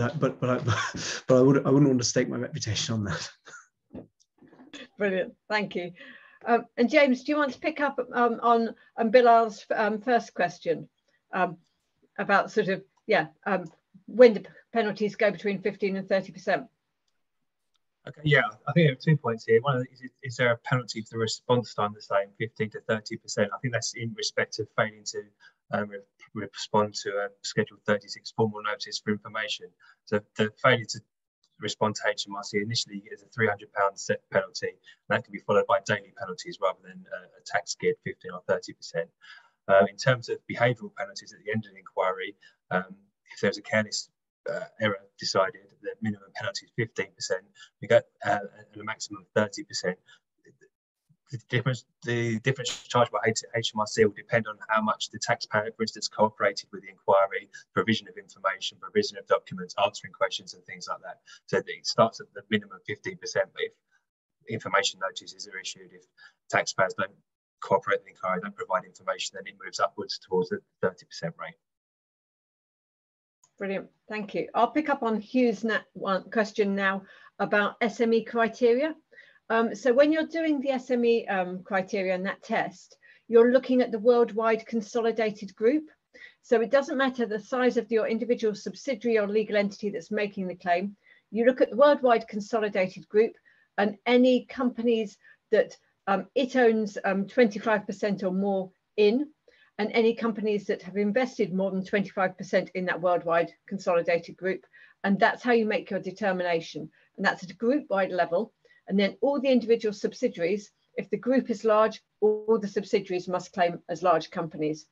I wouldn't want to stake my reputation on that. Brilliant, thank you. And James, do you want to pick up on Bilal's first question about sort of, yeah, when the penalties go between 15 and 30%. Okay, yeah, I think there are 2 points here. One is there a penalty for the response time the same, 15 to 30%? I think that's in respect of failing to respond to a Schedule 36 formal notice for information. So the failure to respond to HMRC initially is a £300 set penalty. And that can be followed by daily penalties rather than a tax geared 15 or 30%. In terms of behavioural penalties at the end of the inquiry, if there's a careless error decided, the minimum penalty is 15%. We got a maximum of 30%. The difference charged by HMRC will depend on how much the taxpayer, for instance, cooperated with the inquiry, provision of information, provision of documents, answering questions and things like that. So it starts at the minimum 15%, but if information notices are issued, if taxpayers don't cooperate with the inquiry, don't provide information, then it moves upwards towards the 30% rate. Brilliant, thank you. I'll pick up on Hugh's question now about SME criteria. So when you're doing the SME criteria in that test, you're looking at the worldwide consolidated group. So it doesn't matter the size of your individual subsidiary or legal entity that's making the claim. You look at the worldwide consolidated group and any companies that it owns 25% or more in, and any companies that have invested more than 25% in that worldwide consolidated group. And that's how you make your determination. And that's at a group-wide level. And then all the individual subsidiaries, if the group is large, all the subsidiaries must claim as large companies.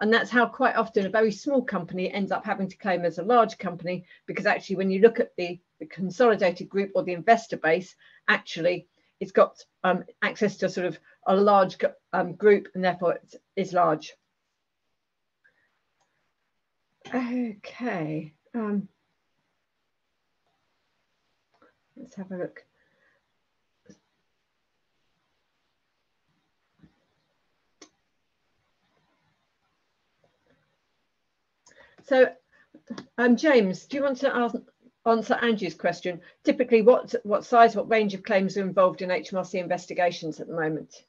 And that's how quite often a very small company ends up having to claim as a large company, because actually when you look at the consolidated group or the investor base, actually it's got access to sort of a large group, and therefore it is large. Okay, let's have a look. So, James, do you want to answer Andrew's question? Typically, what size, what range of claims are involved in HMRC investigations at the moment?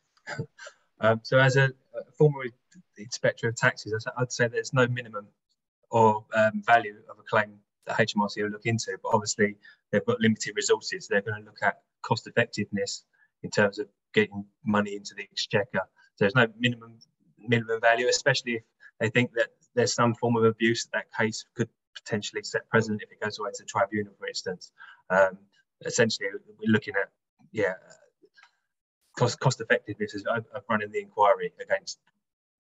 So, as a former inspector of taxes, I'd say there's no minimum or value of a claim that HMRC will look into. But obviously, they've got limited resources. They're going to look at cost effectiveness in terms of getting money into the exchequer. So, there's no minimum value, especially if they think that there's some form of abuse that case could potentially set precedent if it goes away to the tribunal, for instance. Essentially, we're looking at, yeah, cost effectiveness of running the inquiry against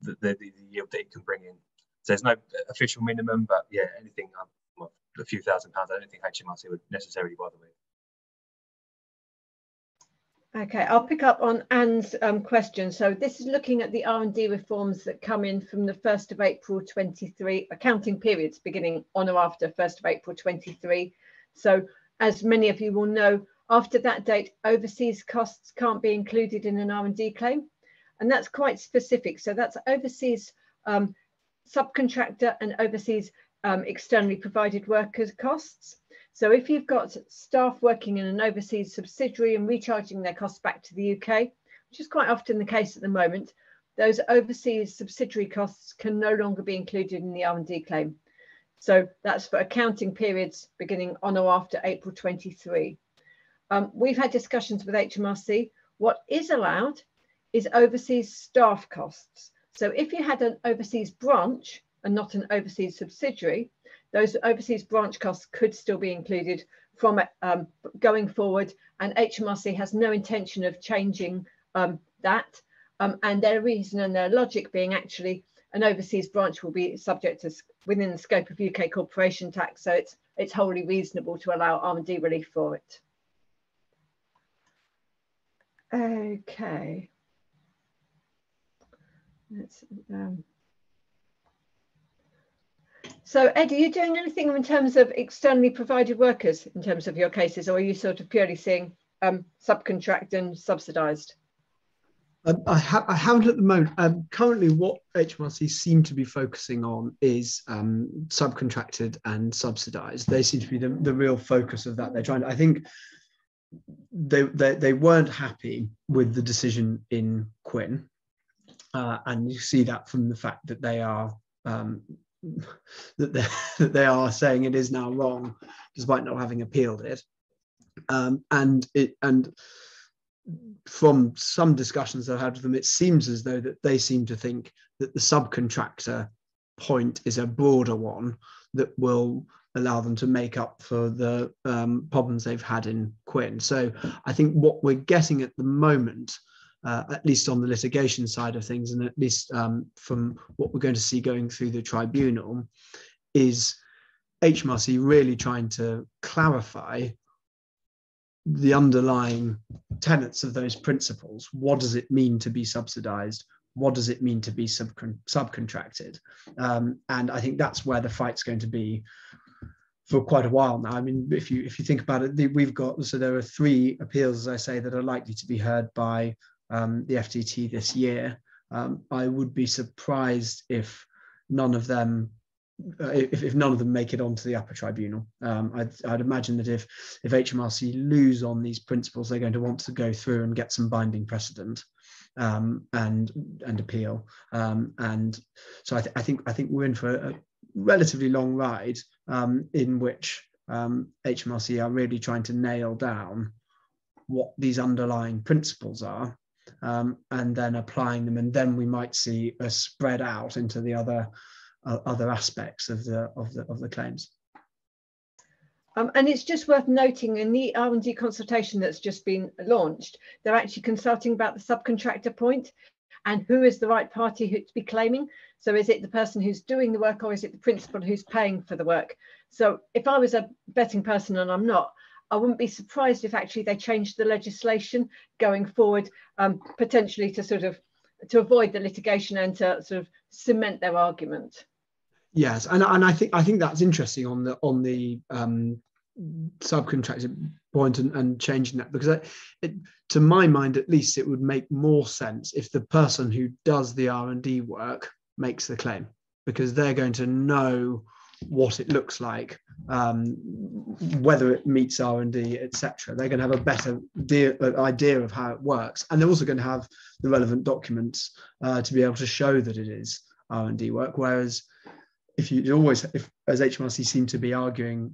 the yield that it can bring in. So there's no official minimum, but yeah, anything well, a few £1,000s, I don't think HMRC would necessarily bother with. Okay, I'll pick up on Anne's question. So this is looking at the R&D reforms that come in from the 1st of April 23, accounting periods beginning on or after 1st of April 23. So as many of you will know, after that date, overseas costs can't be included in an R&D claim. And that's quite specific. So that's overseas subcontractor and overseas externally provided workers costs. So if you've got staff working in an overseas subsidiary and recharging their costs back to the UK, which is quite often the case at the moment, those overseas subsidiary costs can no longer be included in the R&D claim. So that's for accounting periods beginning on or after April 23. We've had discussions with HMRC. What is allowed is overseas staff costs. So if you had an overseas branch and not an overseas subsidiary, those overseas branch costs could still be included from going forward, and HMRC has no intention of changing that. And their reason and their logic being actually an overseas branch will be subject to within the scope of UK corporation tax, so it's wholly reasonable to allow R&D relief for it. Okay. Let's. So, Ed, are you doing anything in terms of externally provided workers in terms of your cases, or are you sort of purely seeing subcontract and subsidised? I haven't at the moment. Currently, what HMRC seem to be focusing on is subcontracted and subsidised. They seem to be the real focus of that. They're trying to, I think they weren't happy with the decision in Quinn, and you see that from the fact that they are that they are saying it is now wrong, despite not having appealed it. And from some discussions I've had with them, it seems as though that they seem to think that the subcontractor point is a broader one that will allow them to make up for the problems they've had in Quinn. So I think what we're getting at the moment, at least on the litigation side of things, and at least from what we're going to see going through the tribunal, is HMRC really trying to clarify the underlying tenets of those principles. What does it mean to be subsidized? What does it mean to be subcontracted? And I think that's where the fight's going to be for quite a while now. I mean, if you think about it, we've got, so there are three appeals, as I say, that are likely to be heard by the FTT this year. I would be surprised if none of them make it onto the upper tribunal. I'd imagine that if HMRC lose on these principles, they're going to want to go through and get some binding precedent and appeal. And so I think we're in for a relatively long ride in which HMRC are really trying to nail down what these underlying principles are, and then applying them. And then we might see a spread out into the other aspects of the claims. And it's just worth noting, in the R&D consultation that's just been launched, they're actually consulting about the subcontractor point and who is the right party who to be claiming. So is it the person who's doing the work, or is it the principal who's paying for the work? So if I was a betting person, and I'm not, I wouldn't be surprised if actually they changed the legislation going forward, potentially to sort of to avoid the litigation and to sort of cement their argument. Yes, and I think that's interesting on the subcontractor point and changing that, because to my mind at least, it would make more sense if the person who does the R&D work makes the claim, because they're going to know what it looks like, whether it meets R&D, etc. They're going to have a better idea of how it works, and they're also going to have the relevant documents to be able to show that it is R&D work. Whereas if as HMRC seem to be arguing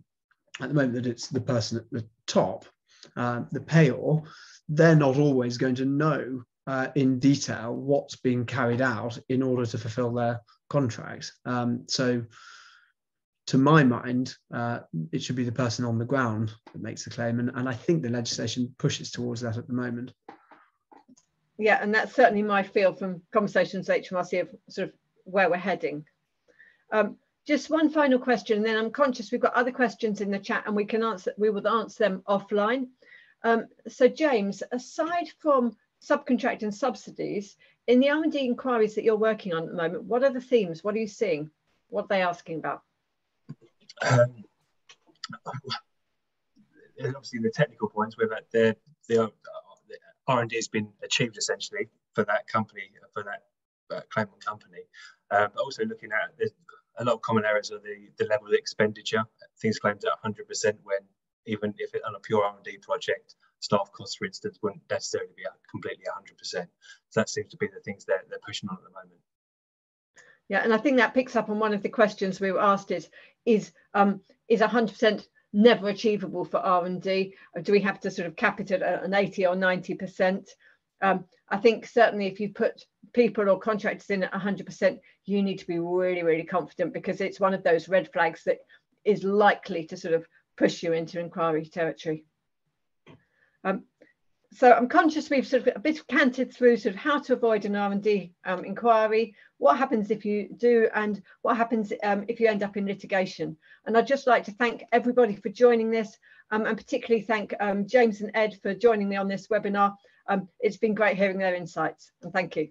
at the moment, that it's the person at the top, the payor, they're not always going to know in detail what's being carried out in order to fulfill their contract. So to my mind, it should be the person on the ground that makes the claim. And I think the legislation pushes towards that at the moment. Yeah, and that's certainly my feel from conversations with HMRC of sort of where we're heading. Just one final question, and then I'm conscious we've got other questions in the chat, and we will answer them offline. So James, aside from subcontract and subsidies, in the R&D inquiries that you're working on at the moment, what are the themes? What are you seeing? What are they asking about? Obviously the technical points, where the R&D has been achieved essentially for that company, for that claimant company. But also looking at a lot of common errors are the level of expenditure, things claimed at 100%, when even if it on a pure R&D project, staff costs, for instance, wouldn't necessarily be completely 100%. So that seems to be the things that they're pushing on at the moment. Yeah, and I think that picks up on one of the questions we were asked is 100% never achievable for R&D? Do we have to sort of cap it at an 80 or 90%? I think certainly if you put people or contractors in at 100%, you need to be really, really confident, because it's one of those red flags that is likely to sort of push you into inquiry territory. So I'm conscious we've sort of a bit canted through sort of how to avoid an R&D inquiry, what happens if you do, and what happens if you end up in litigation. And I'd just like to thank everybody for joining this, and particularly thank James and Ed for joining me on this webinar. It's been great hearing their insights, and thank you.